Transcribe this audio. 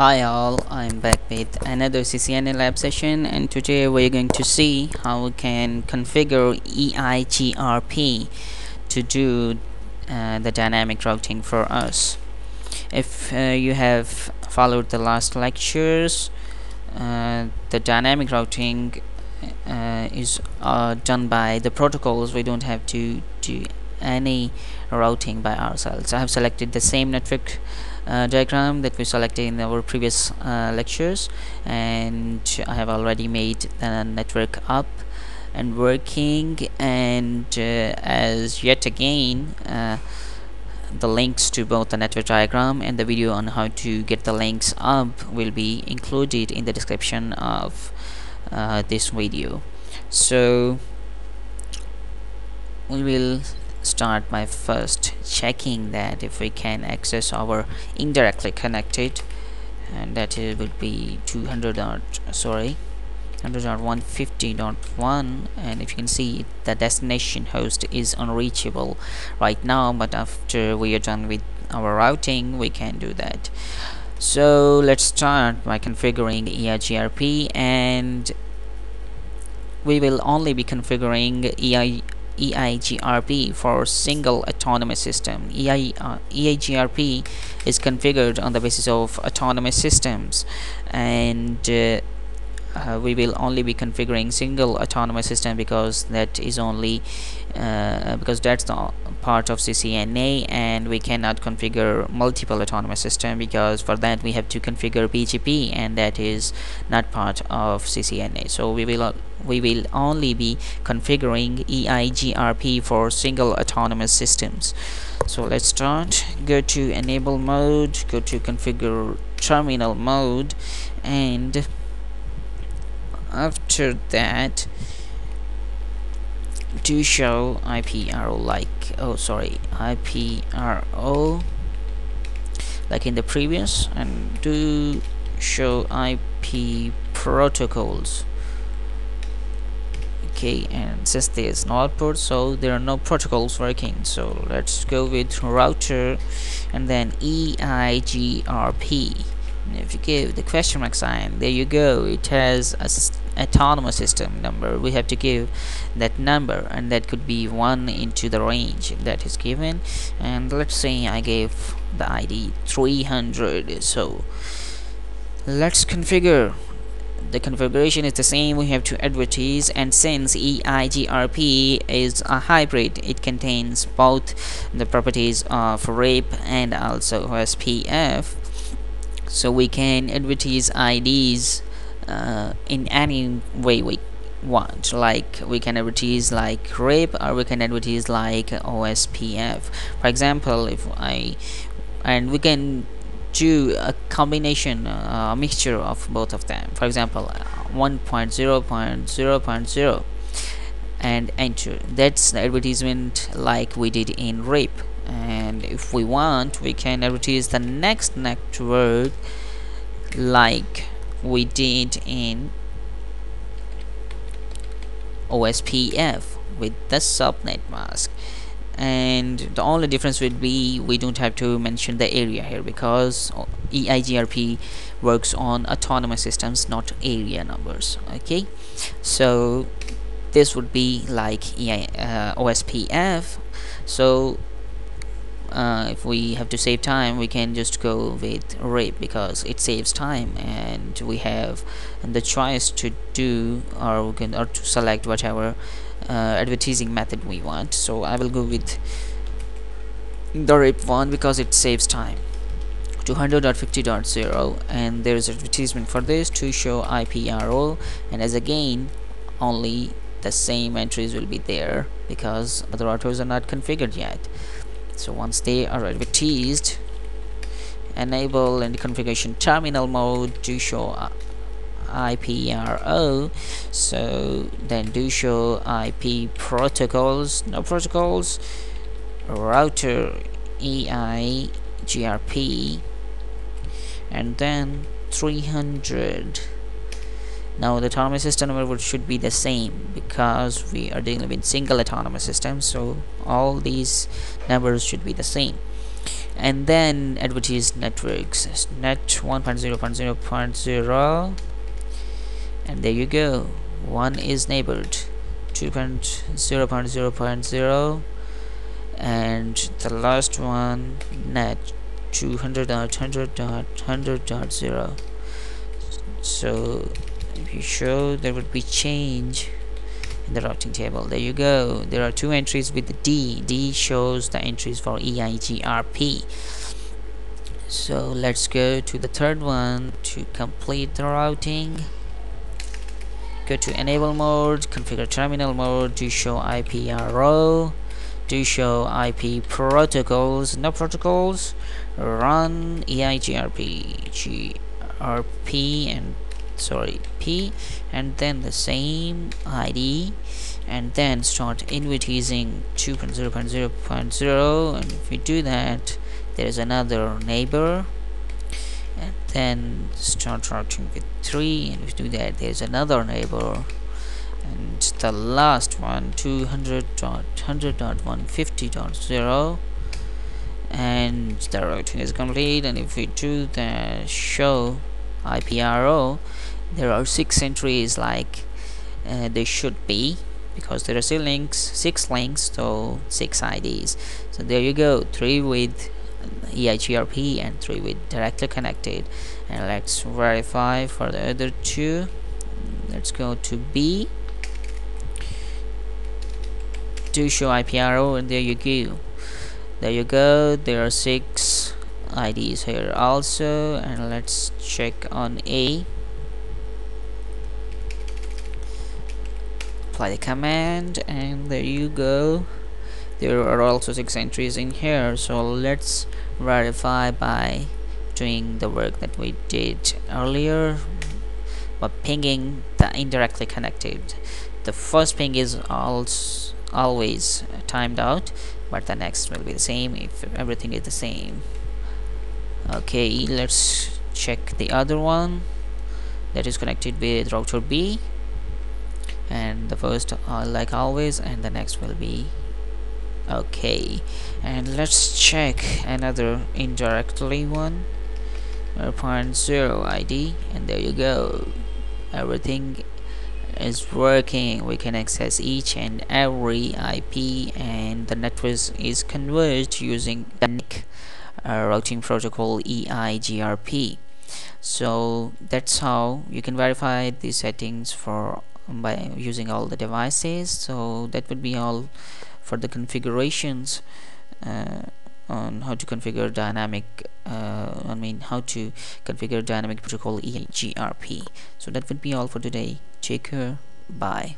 Hi all, I'm back with another CCNA lab session, and today we're going to see how we can configure EIGRP to do the dynamic routing for us. If you have followed the last lectures, the dynamic routing is done by the protocols. We don't have to do any routing by ourselves. I have selected the same network diagram that we selected in our previous lectures, and I have already made the network up and working, and as yet again the links to both the network diagram and the video on how to get the links up will be included in the description of this video. So we will start by first checking that if we can access our indirectly connected, and that it would be 100.150.1, and if you can see, the destination host is unreachable right now, but after we are done with our routing we can do that. So let's start by configuring EIGRP, and we will only be configuring EIGRP for single autonomous system. EIGRP is configured on the basis of autonomous systems, and we will only be configuring single autonomous system because that is only because that's the part of CCNA, and we cannot configure multiple autonomous system because for that we have to configure BGP, and that is not part of CCNA. So we will only be configuring EIGRP for single autonomous systems. So let's start. Go to enable mode, go to configure terminal mode, and after that, to show IPRO like in the previous, and do show IP protocols. Okay, and since there is no output, so there are no protocols working, so let's go with router and then EIGRP. If you give the question mark sign, there you go, it has a autonomous system number. We have to give that number, and that could be 1 into the range that is given, and let's say I gave the ID 300. So let's configure. The configuration is the same, we have to advertise, and since EIGRP is a hybrid, it contains both the properties of RIP and also OSPF. So we can advertise IDs in any way we want. Like we can advertise like RIP, or we can advertise like OSPF, for example. And we can do a combination, a mixture of both of them. For example, 1.0.0.0, and enter. That's the advertisement like we did in RIP. And if we want, we can advertise the next network like we did in OSPF with the subnet mask, and the only difference would be we don't have to mention the area here because EIGRP works on autonomous systems, not area numbers. Okay, so this would be like OSPF. So if we have to save time, we can just go with RIP because it saves time, and we have the choice to do or to select whatever advertising method we want. So I will go with the RIP one because it saves time. 200.50.0, and there is advertisement for this to show IPRO, and as again only the same entries will be there because other routers are not configured yet. So once they are advertised, enable and configuration terminal mode to show IPRO, so then do show IP protocols, no protocols, router EIGRP, and then 300. Now the autonomous system number should be the same because we are dealing with single autonomous systems, so all these numbers should be the same. and then advertise networks net 1.0.0.0, and there you go, one is enabled. 2.0.0.0, and the last one net 200.100.100.0. so if you show, there would be change in the routing table. There you go, there are two entries with the D shows the entries for EIGRP. So let's go to the third one to complete the routing. Go to enable mode, configure terminal mode, do show IPRO, do show IP protocols, no protocols, run EIGRP, GRP, and sorry, P, and then the same ID, and then start advertising 2.0.0.0. and if we do that, there is another neighbor, and then start routing with 3, and if we do that, there is another neighbor, and the last one 200.100.150.0, and the routing is complete. And if we do the show IPRO, there are 6 entries like they should be, because there are 6 links, so 6 IDs. So there you go, 3 with EIGRP and 3 with directly connected. And let's verify for the other 2. Let's go to B, to show IPRO, and there you go. There are 6 IDs here also. And let's check on A, apply the command, and there you go, there are also 6 entries in here. So let's verify by doing the work that we did earlier, by pinging the indirectly connected. The first ping is always timed out, but the next will be the same if everything is the same. Okay, let's check the other one that is connected with router B, and the first like always, and the next will be okay. And let's check another indirectly one, 0.0 ID, and there you go, everything is working. We can access each and every IP, and the network is converged using the NIC routing protocol EIGRP. So that's how you can verify the settings for by using all the devices. So that would be all for the configurations on how to configure dynamic how to configure dynamic protocol EIGRP. So that would be all for today. Take care, bye.